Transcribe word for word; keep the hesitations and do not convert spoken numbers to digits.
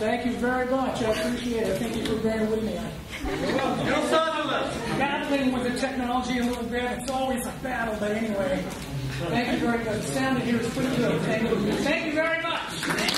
Thank you very much. I appreciate it. Thank you for bearing with me. You're welcome. No suddenly. Battling with the technology and little graphics, it's always a battle, but anyway. Thank you very much. The sound here is pretty good. Thank you. Thank you very much.